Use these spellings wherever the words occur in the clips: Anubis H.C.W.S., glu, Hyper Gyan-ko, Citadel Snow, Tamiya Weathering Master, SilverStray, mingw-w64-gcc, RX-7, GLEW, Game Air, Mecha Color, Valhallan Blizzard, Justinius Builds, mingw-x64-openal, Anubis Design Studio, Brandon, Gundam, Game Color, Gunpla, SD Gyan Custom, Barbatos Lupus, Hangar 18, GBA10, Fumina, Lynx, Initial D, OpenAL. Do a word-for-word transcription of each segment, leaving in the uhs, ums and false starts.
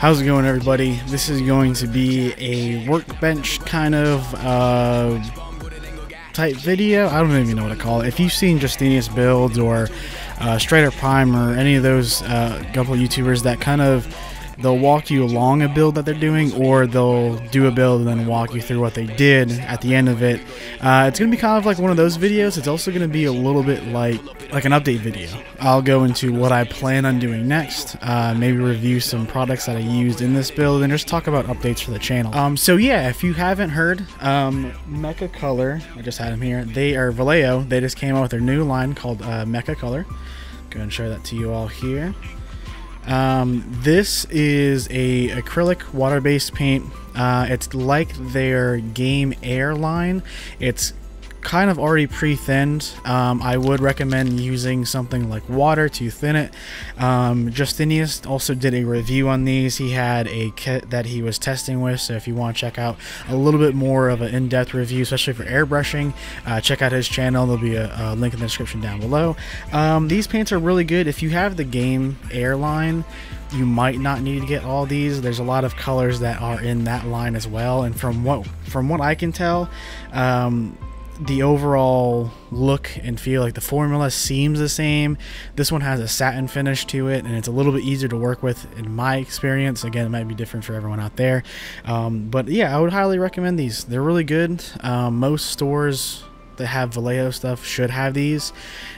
How's it going, everybody? This is going to be a workbench kind of uh, type video. I don't even know what to call it. If you've seen Justinius Builds or uh, stryderprime or any of those uh, Gunpla YouTubers that kind of, they'll walk you along a build that they're doing, or they'll do a build and then walk you through what they did at the end of it. Uh, it's going to be kind of like one of those videos. It's also going to be a little bit like like an update video. I'll go into what I plan on doing next, uh, maybe review some products that I used in this build, and just talk about updates for the channel. Um, so yeah, if you haven't heard, um, Mecha Color, I just had them here, they are Vallejo. They just came out with their new line called uh, Mecha Color. Go and show that to you all here. Um, this is a acrylic water-based paint. Uh, it's like their Game Air line. It's kind of already pre-thinned. Um, I would recommend using something like water to thin it. Um, Justinius also did a review on these. He had a kit that he was testing with, so if you want to check out a little bit more of an in-depth review, especially for airbrushing, uh, check out his channel. There'll be a, a link in the description down below. Um, these paints are really good. If you have the Game Air line, you might not need to get all these. There's a lot of colors that are in that line as well, and from what from what I can tell, um, the overall look and feel, like the formula, seems the same. This one has a satin finish to it, and it's a little bit easier to work with in my experience. Again, it might be different for everyone out there, um, but yeah, I would highly recommend these. They're really good. Um, most stores that have Vallejo stuff should have these.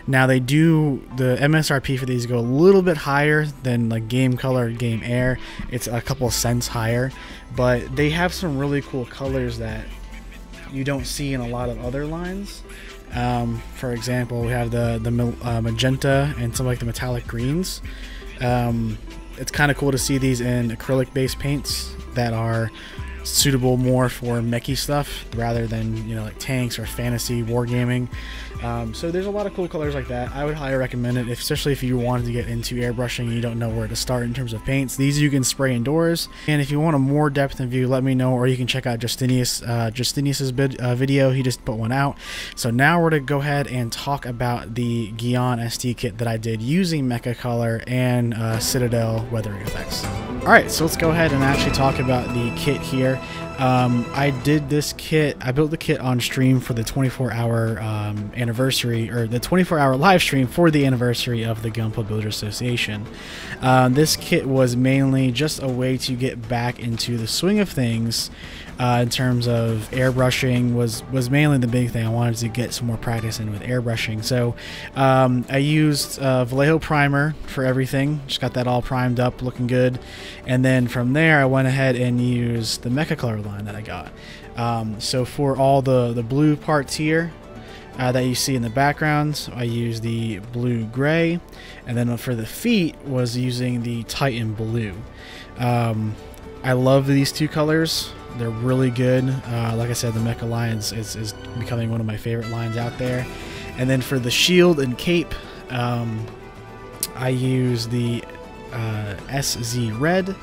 Now, they do, the M S R P for these go a little bit higher than like Game Color, Game Air. It's a couple cents higher, but they have some really cool colors that you don't see in a lot of other lines. Um, for example, we have the the uh, magenta and some like the metallic greens. Um, it's kind of cool to see these in acrylic-based paints that are suitable more for mechy stuff rather than, you know, like tanks or fantasy wargaming. Um, so there's a lot of cool colors like that. I would highly recommend it, especially if you wanted to get into airbrushing and you don't know where to start in terms of paints. These you can spray indoors, and if you want a more depth in view, let me know, or you can check out Justinius uh, Justinius's bid, uh, video. He just put one out. So now we're to go ahead and talk about the Gyan S D kit that I did using Mecha Color and uh, Citadel weathering effects. Alright, so let's go ahead and actually talk about the kit here. Um, I did this kit, I built the kit on stream for the twenty-four hour um, anniversary, or the twenty-four hour live stream for the anniversary of the Gunpla Builders Association. Uh, this kit was mainly just a way to get back into the swing of things uh, in terms of airbrushing. Was, was mainly the big thing. I wanted to get some more practice in with airbrushing. So um, I used uh, Vallejo primer for everything, just got that all primed up, looking good. And then from there I went ahead and used the Mecha Color line that I got. Um, so for all the the blue parts here uh, that you see in the background, I used the blue gray, and then for the feet was using the Titan blue. Um, I love these two colors. They're really good. Uh, like I said, the Mecha line is, is becoming one of my favorite lines out there. And then for the shield and cape, um, I use the uh, S Z red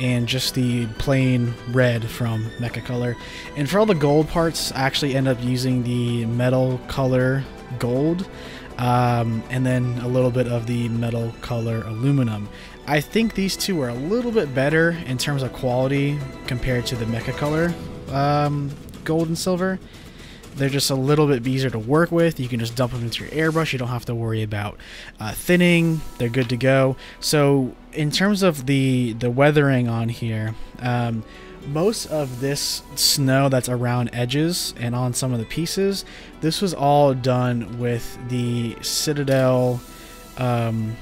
and just the plain red from Mecha Color. And for all the gold parts, I actually end up using the metal color gold, um, and then a little bit of the metal color aluminum. I think these two are a little bit better in terms of quality compared to the Mecha Color um, gold and silver. They're just a little bit easier to work with. You can just dump them into your airbrush. You don't have to worry about uh, thinning. They're good to go. So in terms of the the weathering on here, um, most of this snow that's around edges and on some of the pieces, this was all done with the Citadel um,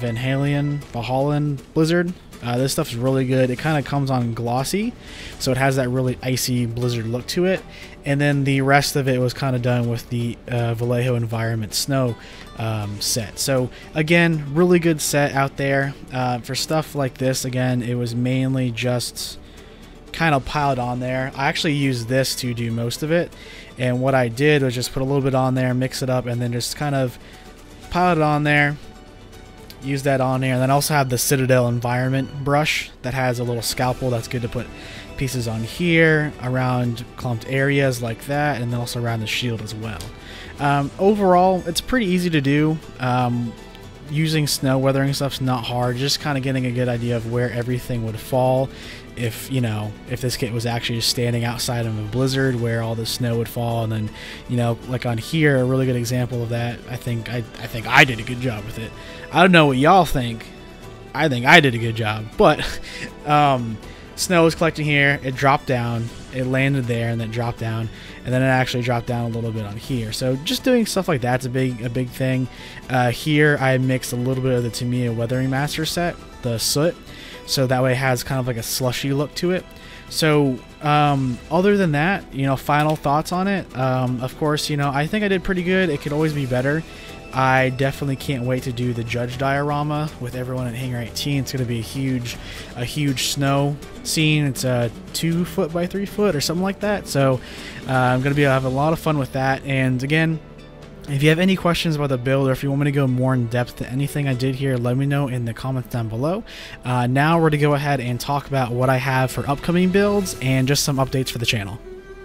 Valhallan Blizzard. Uh, this stuff's really good. It kind of comes on glossy, so it has that really icy blizzard look to it. And then the rest of it was kind of done with the uh, Vallejo Environment Snow um, set. So again, really good set out there. Uh, for stuff like this, again, it was mainly just kind of piled on there. I actually used this to do most of it, and what I did was just put a little bit on there, mix it up, and then just kind of pile it on there. Use that on there, and then also have the Citadel Environment brush that has a little scalpel that's good to put pieces on here, around clumped areas like that, and then also around the shield as well. Um, overall, it's pretty easy to do. Um, using snow weathering stuff's not hard, just kind of getting a good idea of where everything would fall if, you know, if this kit was actually just standing outside of a blizzard, where all the snow would fall. And then, you know, like on here, a really good example of that. I think I, I think I did a good job with it. I don't know what y'all think. I think I did a good job, but um, snow was collecting here, it dropped down, it landed there, and then dropped down, and then it actually dropped down a little bit on here. So just doing stuff like that's a big a big thing. Uh, here I mixed a little bit of the Tamiya Weathering Master set, the soot, so that way it has kind of like a slushy look to it. So um, other than that, you know, final thoughts on it. Um, of course, you know, I think I did pretty good. It could always be better. I definitely can't wait to do the judge diorama with everyone at Hangar eighteen. It's going to be a huge, a huge snow scene. It's a two foot by three foot or something like that. So uh, I'm going to be have a lot of fun with that. And again, if you have any questions about the build, or if you want me to go more in depth to anything I did here, let me know in the comments down below. Uh, now we're going to go ahead and talk about what I have for upcoming builds and just some updates for the channel.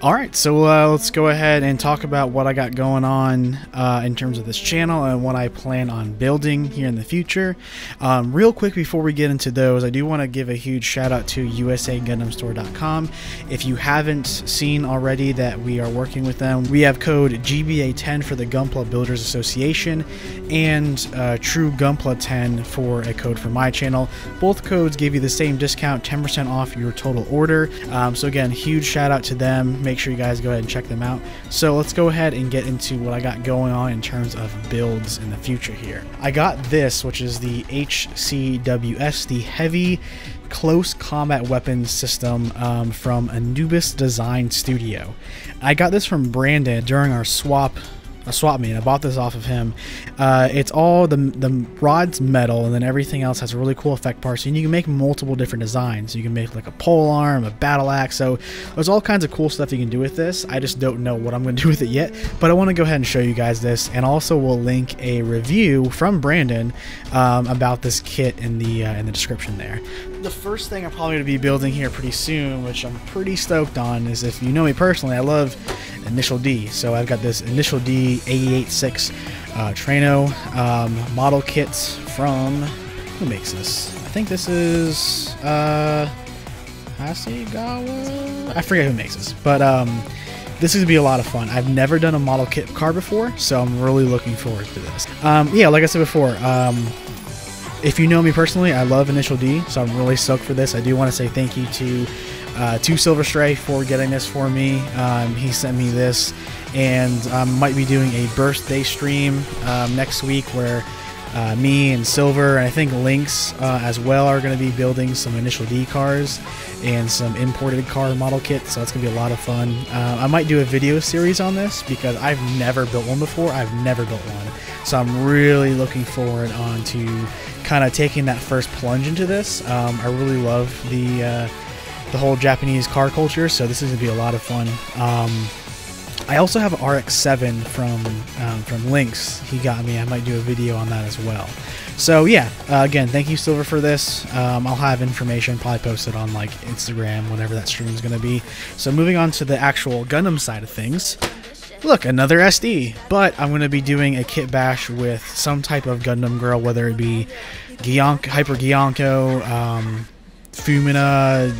Alright, so uh, let's go ahead and talk about what I got going on uh, in terms of this channel and what I plan on building here in the future. Um, real quick before we get into those, I do want to give a huge shout out to U S A Gundam store dot com. If you haven't seen already that we are working with them, we have code G B A ten for the Gunpla Builders Association and uh, True Gunpla ten for a code for my channel. Both codes give you the same discount, ten percent off your total order. Um, so again, huge shout out to them. Make Make sure you guys go ahead and check them out. So let's go ahead and get into what I got going on in terms of builds in the future here. I got this, which is the H C W S, the heavy close combat weapons system um, from Anubis Design Studio. I got this from Brandon during our swap A swap meet. I bought this off of him. Uh, it's all the, the rod's metal, and then everything else has really cool effect parts, and you can make multiple different designs. You can make like a pole arm, a battle axe, so there's all kinds of cool stuff you can do with this. I just don't know what I'm going to do with it yet, but I want to go ahead and show you guys this, and also we'll link a review from Brandon um, about this kit in the, uh, in the description there. The first thing I'm probably going to be building here pretty soon, which I'm pretty stoked on, is, if you know me personally, I love Initial D. So I've got this Initial D eighty-eight six uh, Traino um, model kits from, who makes this? I think this is uh, Hasegawa? I forget who makes this, but um, this is going to be a lot of fun. I've never done a model kit car before, so I'm really looking forward to this. Um, yeah, like I said before, um, if you know me personally, I love Initial D, so I'm really stoked for this. I do want to say thank you to uh, to SilverStray for getting this for me. Um, he sent me this, and I um, might be doing a birthday stream um, next week where uh, me and Silver, and I think Lynx uh, as well, are going to be building some Initial D cars and some imported car model kits, so that's going to be a lot of fun. Uh, I might do a video series on this because I've never built one before. I've never built one, so I'm really looking forward on to kind of taking that first plunge into this. Um, I really love the uh, the whole Japanese car culture, so this is gonna be a lot of fun. Um, I also have an R X seven from um, from Lynx. He got me. I might do a video on that as well. So yeah, uh, again, thank you, Silver, for this. Um, I'll have information probably posted on like Instagram whenever that stream is gonna be. So moving on to the actual Gundam side of things. Look, another S D, but I'm going to be doing a kit bash with some type of Gundam girl, whether it be Gyan- Hyper Gyan-ko, um, Fumina,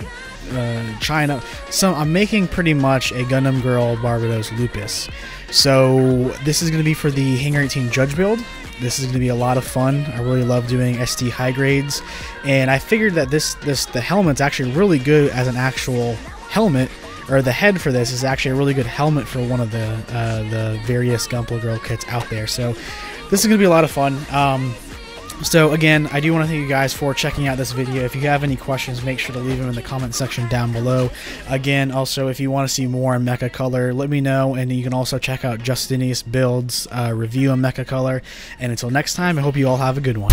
uh, China. So I'm making pretty much a Gundam girl Barbatos Lupus. So this is going to be for the Hangar eighteen Judge build. This is going to be a lot of fun. I really love doing S D high grades, and I figured that this, this the helmet's actually really good as an actual helmet, or the head for this is actually a really good helmet for one of the uh, the various Gunpla Girl kits out there. So this is going to be a lot of fun. Um, so again, I do want to thank you guys for checking out this video. If you have any questions, make sure to leave them in the comment section down below. Again, also, if you want to see more on Mecha Color, let me know, and you can also check out Justinius Builds' uh, review on Mecha Color. And until next time, I hope you all have a good one.